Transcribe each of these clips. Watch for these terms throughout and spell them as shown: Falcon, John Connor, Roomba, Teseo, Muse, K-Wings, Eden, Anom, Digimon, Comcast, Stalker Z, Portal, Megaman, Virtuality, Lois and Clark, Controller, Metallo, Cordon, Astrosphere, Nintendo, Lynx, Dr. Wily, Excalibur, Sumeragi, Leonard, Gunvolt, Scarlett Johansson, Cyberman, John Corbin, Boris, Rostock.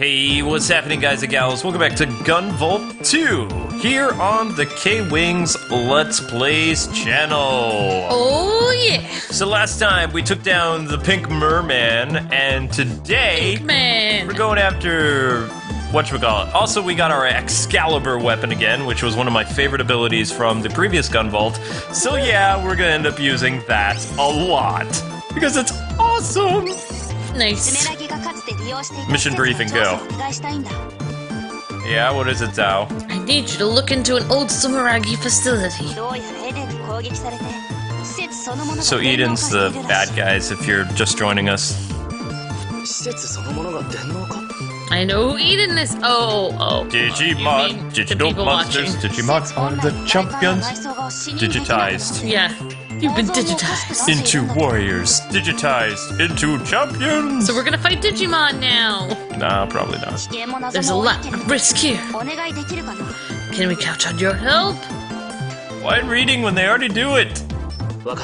Hey, what's happening, guys and gals? Welcome back to Gunvolt 2 here on the K-Wings Let's Plays channel. Oh yeah! So last time we took down the Pink Merman, and today we're going after whatchamacallit. Also, we got our Excalibur weapon again, which was one of my favorite abilities from the previous Gunvolt. So yeah, we're gonna end up using that a lot because it's awesome. Nice. Mission briefing, go. Yeah, what is it, Tao? I need you to look into an old Sumeragi facility. So Eden's the bad guys, if you're just joining us. I know who Eden is. Oh. Digimon, digital monsters, Digimon are the champions. Digitized. Yeah. You've been digitized. Into warriors. Digitized. Into champions. So we're gonna fight Digimon now. Nah, probably not. There's a lot of risk here. Can we count on your help? Why reading when they already do it? I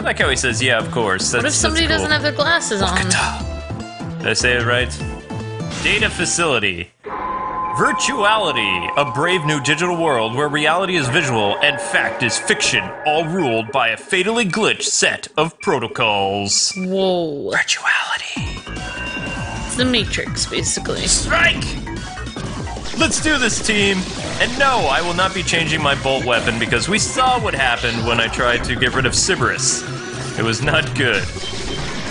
like how he says, yeah, of course. What if somebody doesn't have their glasses on? Did I say it right? Data facility. Virtuality, a brave new digital world where reality is visual and fact is fiction, all ruled by a fatally glitched set of protocols. Whoa. Virtuality. It's the Matrix, basically. Strike! Let's do this, team! And no, I will not be changing my bolt weapon because we saw what happened when I tried to get rid of Cybaris. It was not good.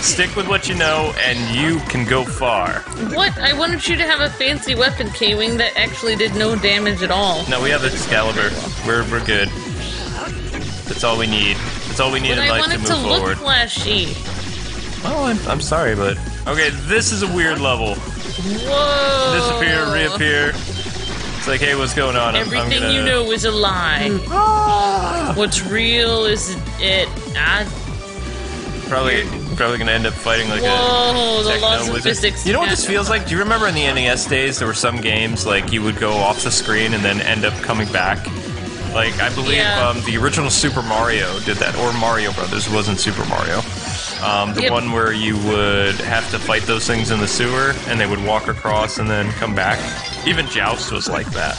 Stick with what you know, and you can go far. What? I wanted you to have a fancy weapon, K-Wing, that actually did no damage at all. No, we have Excalibur. We're good. That's all we need. That's all we need in life to move forward. But I wanted to look flashy. Well, I'm sorry, but... Okay, this is a weird level. Whoa! Disappear, reappear. It's like, hey, what's going on? Everything you know is a lie. What's real is it. Probably gonna end up fighting like a techno wizard. You know what this feels like? Do you remember in the NES days there were some games like you would go off the screen and then end up coming back? Like I believe the original Super Mario did that, or Mario Brothers. It wasn't Super Mario. The one where you would have to fight those things in the sewer and they would walk across and then come back. Even Joust was like that.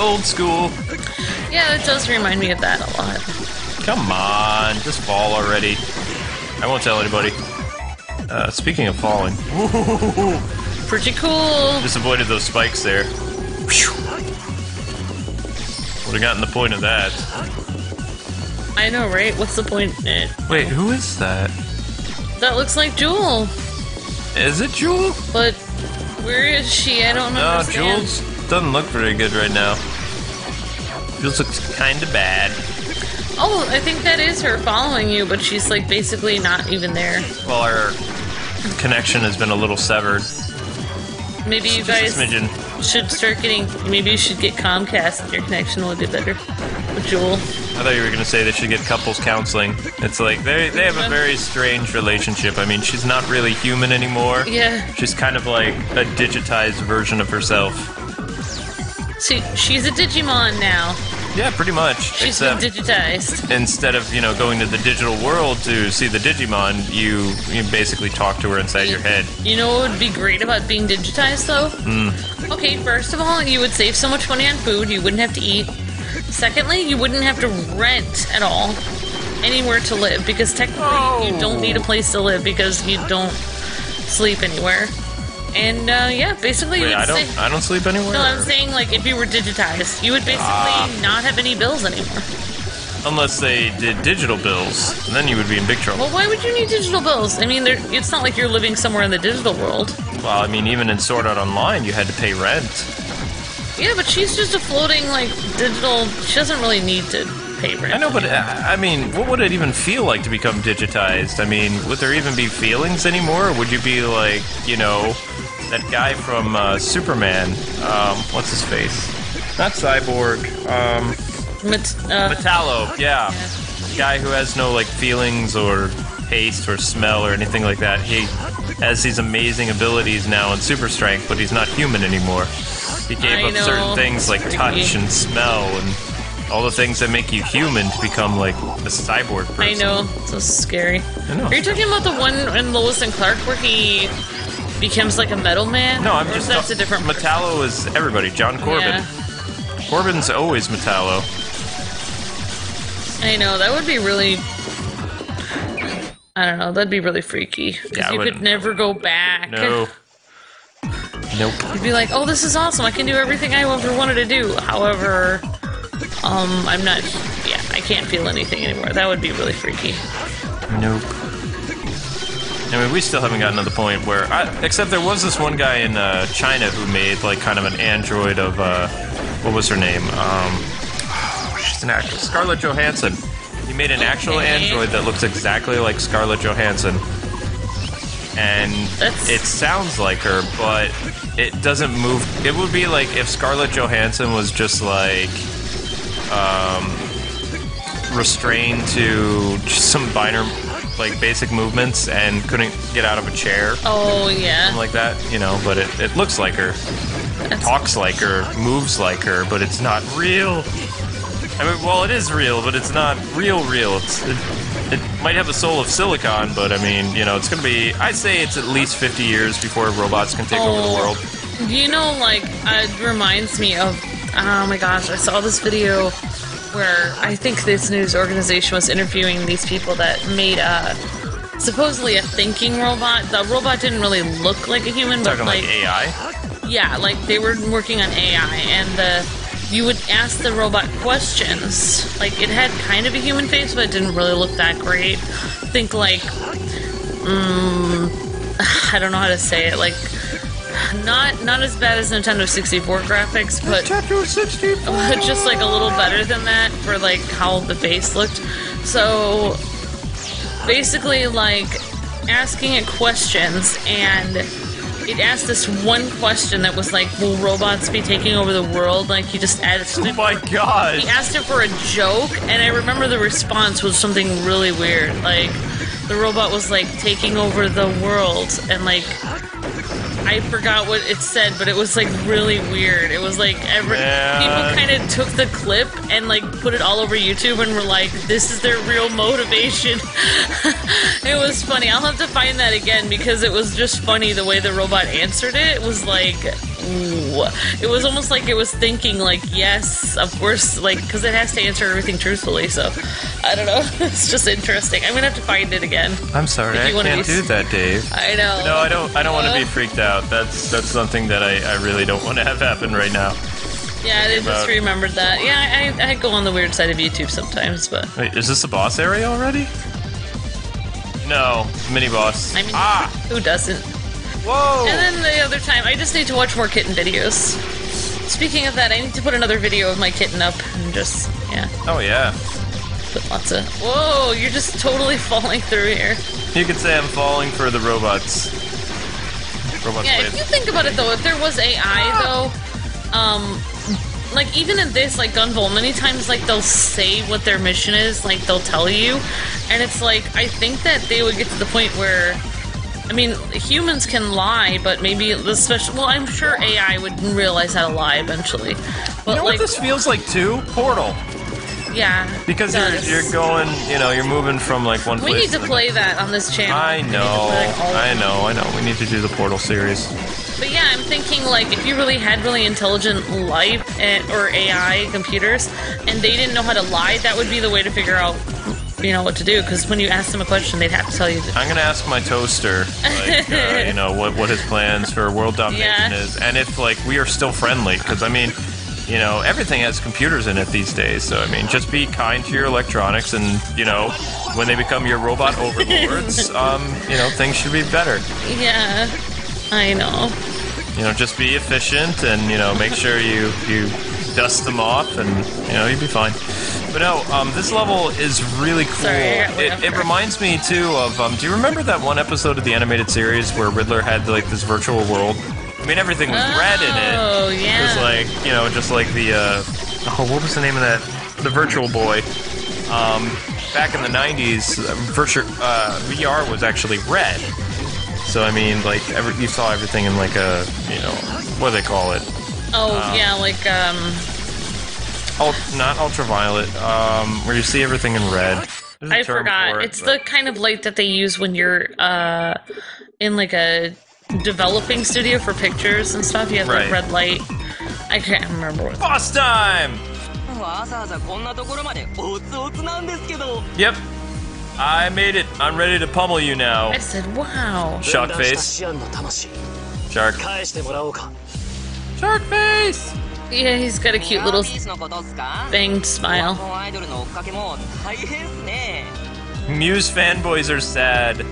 Old school. Yeah, it does remind me of that a lot. Come on, just fall already. I won't tell anybody. Speaking of falling. Ooh, pretty cool. Just avoided those spikes there. Would have gotten the point of that. I know, right? What's the point in it? Wait, who is that? That looks like Jewel. Is it Jewel? But where is she? I don't know. No, Jewel's doesn't look very good right now. Jewel looks kind of bad. Oh, I think that is her following you, but she's, like, basically not even there. Well, our connection has been a little severed. Maybe you guys should start getting... Maybe you should get Comcast and your connection will get better with Jewel. I thought you were going to say they should get couples counseling. It's like, they have a very strange relationship. I mean, she's not really human anymore. Yeah. She's kind of like a digitized version of herself. She's a Digimon now. Yeah, pretty much. She's been digitized. Instead of, you know, going to the digital world to see the Digimon, you basically talk to her inside your head. You know what would be great about being digitized, though? Okay, first of all, you would save so much money on food, you wouldn't have to eat. Secondly, you wouldn't have to rent at all anywhere to live, because technically you don't need a place to live because you don't sleep anywhere. And, yeah, basically... Wait, I don't sleep anywhere? No, I'm saying, like, if you were digitized, you would basically not have any bills anymore. Unless they did digital bills, and then you would be in big trouble. Well, why would you need digital bills? I mean, it's not like you're living somewhere in the digital world. Well, I mean, even in Sword Art Online, you had to pay rent. Yeah, but she's just a floating, like, digital... She doesn't really need to pay rent. I know, but, I mean, what would it even feel like to become digitized? I mean, would there even be feelings anymore? Or would you be, like, you know... That guy from Superman, what's his face? Not Cyborg, Metallo, yeah. Guy who has no, like, feelings or taste or smell or anything like that. He has these amazing abilities now and super strength, but he's not human anymore. He gave up certain things like touch and smell and all the things that make you human to become like the cyborg person. I know, it's so scary. I know. Are you talking about the one in Lois and Clark where he becomes like a metal man? No, I'm just. That's a different. Metallo is everybody. John Corbin. Yeah. Corbin's always Metallo. I know, that would be really. I don't know. That'd be really freaky. Yeah, you could never go back. No. Nope. You'd be like, oh, this is awesome. I can do everything I ever wanted to do. However, I'm not... Yeah, I can't feel anything anymore. That would be really freaky. Nope. I mean, we still haven't gotten to the point where... except there was this one guy in China who made, like, kind of an android of... what was her name? She's an actress. Scarlett Johansson. He made an actual android that looks exactly like Scarlett Johansson. And it sounds like her, but it doesn't move. It would be like if Scarlett Johansson was just like restrained to just some minor, like basic movements and couldn't get out of a chair. Oh yeah, something like that, you know. But it looks like her, talks like her, moves like her, but it's not real. I mean, well, it is real, but it's not real. It might have a soul of silicon, but I mean, you know, it's gonna be... I'd say it's at least 50 years before robots can take over the world. You know, like, it reminds me of... Oh my gosh, I saw this video where I think this news organization was interviewing these people that made supposedly a thinking robot. The robot didn't really look like a human, but like... Talking like AI? Yeah, like, they were working on AI, and you would ask the robot questions. Like, it had kind of a human face, but it didn't really look that great. Think like, I don't know how to say it. Like, not as bad as Nintendo 64 graphics, but Nintendo 64. Just like a little better than that for like how the face looked. So basically, like asking it questions and. It asked this one question that was like, will robots be taking over the world? Like, he just asked it. Oh my god! He asked it for a joke, and I remember the response was something really weird. Like, the robot was like, taking over the world, and like, I forgot what it said, but it was like really weird. It was like, people kind of took the clip and like, put it all over YouTube and were like, this is their real motivation. It was funny. I'll have to find that again because it was just funny the way the robot answered it. It was like, ooh. It was almost like it was thinking like, yes, of course, like, because it has to answer everything truthfully, so I don't know. It's just interesting. I'm going to have to find it again. I'm sorry, I can't do that, Dave. I know. No, I don't want to be freaked out. That's something that I really don't want to have happen right now. Yeah, I just remembered that. Yeah, I go on the weird side of YouTube sometimes, but... Wait, is this the boss area already? No, mini-boss. I mean, who doesn't? Whoa! And then the other time, I just need to watch more kitten videos. Speaking of that, I need to put another video of my kitten up and just, yeah. Oh, yeah. Put lots of... Whoa, you're just totally falling through here. You could say I'm falling for the robots. Yeah, if you think about it, though, if there was AI, though, like, even in this, like, Gunvolt, many times, like, they'll say what their mission is, like, they'll tell you, and it's like, I think that they would get to the point where, I mean, humans can lie, but maybe the special, well, I'm sure AI would realize how to lie eventually. But, you know what this feels like, too? Portal. Yeah. Because you're going, you know, you're moving from like one place. We need to play that on this channel. I know. I know. We need to do the Portal series. But yeah, I'm thinking like if you really had really intelligent life or AI computers and they didn't know how to lie, that would be the way to figure out, you know, what to do, because when you ask them a question, they'd have to tell you. I'm going to ask my toaster, like, you know, what his plans for world domination is, and if like we are still friendly, because I mean, you know, everything has computers in it these days, so I mean, just be kind to your electronics, and you know, when they become your robot overlords, you know, things should be better. Yeah, I know. You know, just be efficient, and you know, make sure you dust them off, and you know, you'll be fine. But no, this level is really cool. Sorry, it reminds me too of do you remember that one episode of the animated series where Riddler had like this virtual world? I mean, everything was red in it. Oh, yeah. It was like, you know, just like the, what was the name of that? The Virtual Boy. Back in the 90s, VR was actually red. So, I mean, like, you saw everything in, like, a, you know, what do they call it? Oh, yeah, like, Not ultraviolet, where you see everything in red. I forgot. It's the kind of light that they use when you're in like a developing studio for pictures and stuff. You have like red light. I can't remember what. Boss time! Yep. I made it. I'm ready to pummel you now. I said, wow. Shock face. Shark. Shark face! Yeah, he's got a cute little thinged smile. Muse fanboys are sad.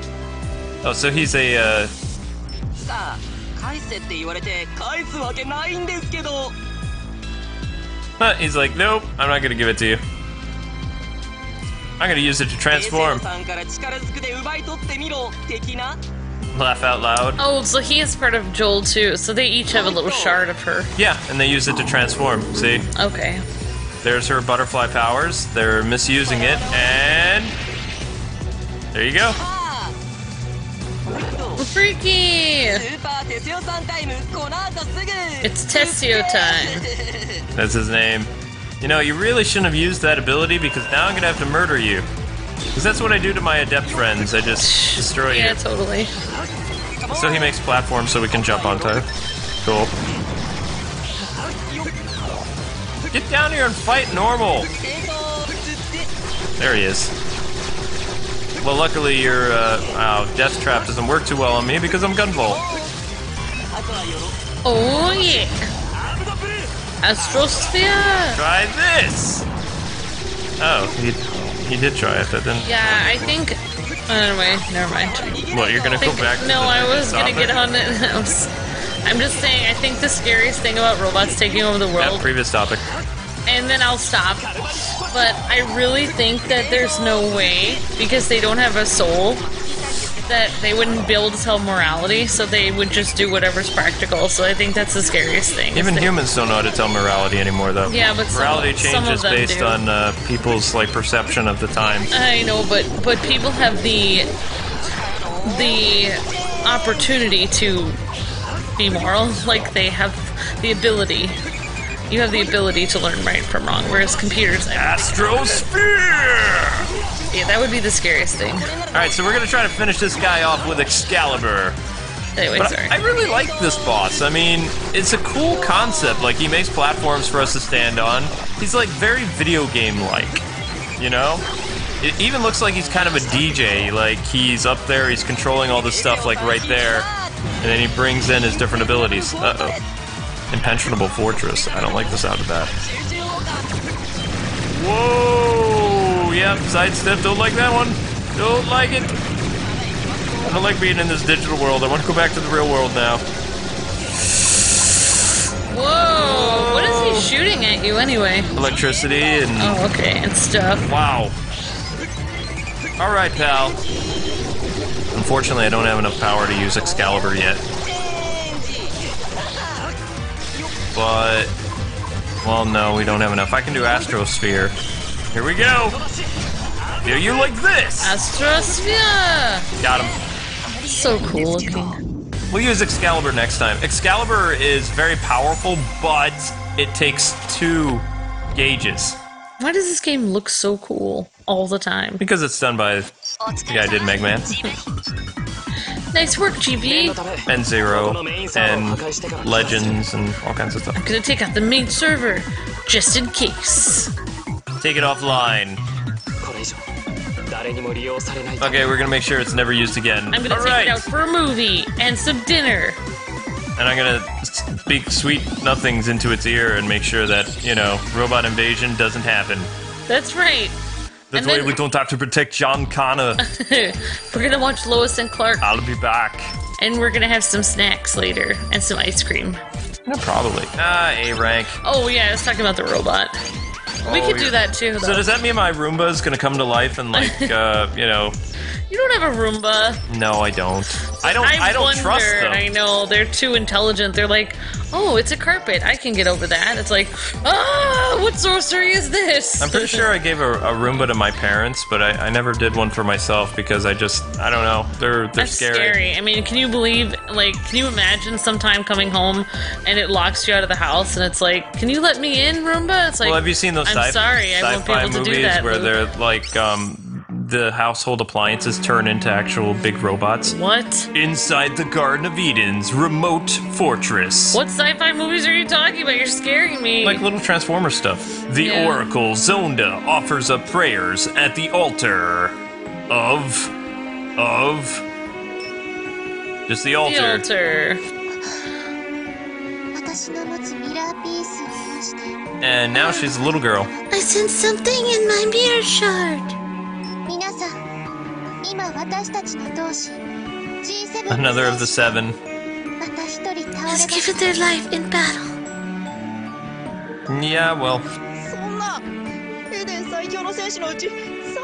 Oh, so he's a, he's like, nope, I'm not gonna give it to you. I'm gonna use it to transform. Laugh out loud. Oh, so he is part of Joel too, so they each have a little shard of her. Yeah, and they use it to transform, see? Okay. There's her butterfly powers, they're misusing it, and... there you go. Freaky! It's Teseo time. That's his name. You know, you really shouldn't have used that ability because now I'm gonna have to murder you. Because that's what I do to my adept friends, I just destroy you. Yeah, totally. So he makes platforms so we can jump on time. Cool. Get down here and fight normal! There he is. Well, luckily your death trap doesn't work too well on me because I'm Gunvolt. Oh yeah! Astrosphere! Try this! Oh, he did try it, that didn't. Yeah, I think. Anyway, never mind. What, you're gonna go back? No, I was gonna get on it. I'm just saying, I think the scariest thing about robots taking over the world. That previous topic. And then I'll stop. But I really think that there's no way, because they don't have a soul, that they wouldn't be able to tell morality, so they would just do whatever's practical. So I think that's the scariest thing. Even humans don't know how to tell morality anymore, though. Yeah, but morality changes based on people's like perception of the time. I know, but people have the opportunity to be moral. Like they have the ability. You have the ability to learn right from wrong, whereas computers... Astrosphere! Yeah, that would be the scariest thing. Alright, so we're gonna try to finish this guy off with Excalibur. Anyway, but sorry. I really like this boss. I mean, it's a cool concept. Like, he makes platforms for us to stand on. He's, like, very video game-like, you know? It even looks like he's kind of a DJ. Like, he's up there, he's controlling all this stuff, like, right there. And then he brings in his different abilities. Uh-oh. Impenetrable fortress. I don't like the sound of that. Whoa! Yep, sidestep. Don't like that one. Don't like it. I don't like being in this digital world. I want to go back to the real world now. Whoa! What is he shooting at you anyway? Electricity and... oh, okay. And stuff. Wow. Alright, pal. Unfortunately, I don't have enough power to use Excalibur yet. But, well, no, we don't have enough. I can do Astrosphere. Here we go! Do you like this? Astrosphere! Got him. So cool looking. We'll use Excalibur next time. Excalibur is very powerful, but it takes 2 gauges. Why does this game look so cool all the time? Because it's done by the guy who did Megaman. Nice work, GB. And Zero, and Legends, and all kinds of stuff. I'm gonna take out the main server, just in case. Take it offline. Okay, we're gonna make sure it's never used again. I'm gonna take it out for a movie, and some dinner. And I'm gonna speak sweet nothings into its ear and make sure that, you know, robot invasion doesn't happen. That's right. That's why we don't have to protect John Connor. We're gonna watch Lois and Clark. I'll be back. And we're gonna have some snacks later. And some ice cream. No, probably. A-rank. Oh, yeah, I was talking about the robot. Oh, we could do that, too, though. So does that mean my Roomba is gonna come to life and, like, you know... You don't have a Roomba. No, I don't. I don't trust them. I know, they're too intelligent. They're like, oh, it's a carpet. I can get over that. It's like, ah, what sorcery is this? I'm pretty sure I gave a Roomba to my parents, but I never did one for myself because I don't know. They're scary. I mean, can you believe, like, can you imagine sometime coming home and it locks you out of the house and it's like, can you let me in, Roomba? It's like, well, have you seen those sci-fi movies where they're like, the household appliances turn into actual big robots? What? Inside the Garden of Eden's remote fortress. What sci-fi movies are you talking about? You're scaring me. Like little Transformer stuff. The Oracle Zonda offers up prayers at the altar of just the altar. The altar. And now she's a little girl. I sense something in my mirror shard. Another of the seven has given their life in battle. Yeah, well,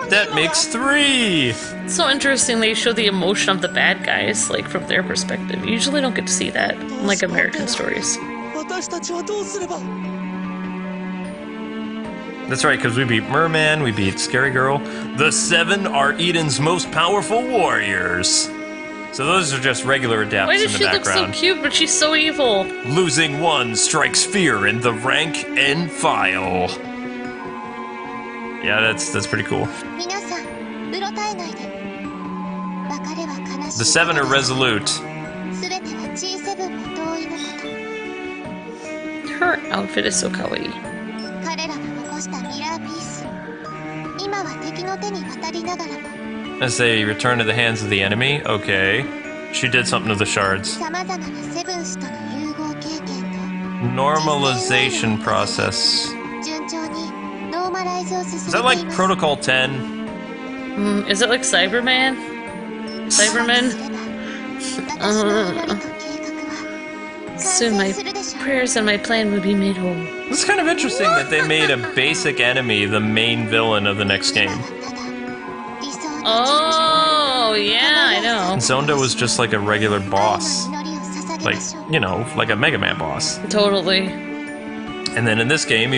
that makes three. It's so interesting they show the emotion of the bad guys, like from their perspective. You usually don't get to see that in like American stories. That's right, because we beat Merman, we beat Scary Girl. The seven are Eden's most powerful warriors. So those are just regular adepts in the background. Why does she look so cute, but she's so evil? Losing one strikes fear in the rank and file. Yeah, that's pretty cool. The seven are resolute. Her outfit is so kawaii. As they return to the hands of the enemy, okay. She did something to the shards. Normalization process. Is that like Protocol 10? Is it like Cyberman? Cyberman? Soon my prayers and my plan will be made whole. It's kind of interesting that they made a basic enemy the main villain of the next game. Oh, yeah, I know. And Zonda was just like a regular boss. Like, you know, like a Megaman boss. Totally. And then in this game,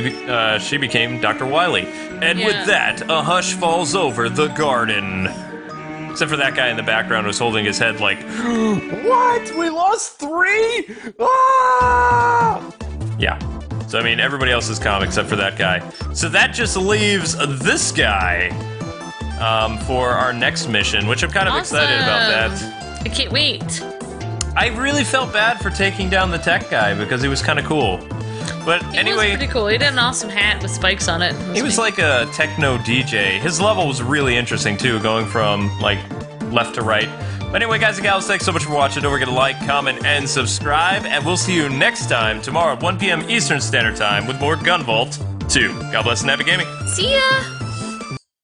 she became Dr. Wily. And with that, a hush falls over the garden. Except for that guy in the background who's holding his head like, what? We lost three? Ah! Yeah. So, I mean, everybody else is calm except for that guy. So that just leaves this guy for our next mission, which I'm kind of excited about that. I can't wait. I really felt bad for taking down the tech guy because he was kind of cool. But anyway, he was pretty cool. He had an awesome hat with spikes on it. He was like a techno DJ. His level was really interesting too, going from like left to right. But anyway, guys and gals, thanks so much for watching. Don't forget to like, comment, and subscribe. And we'll see you next time tomorrow at 1 p.m. Eastern Standard Time with more Gunvolt 2. God bless and happy gaming. See ya!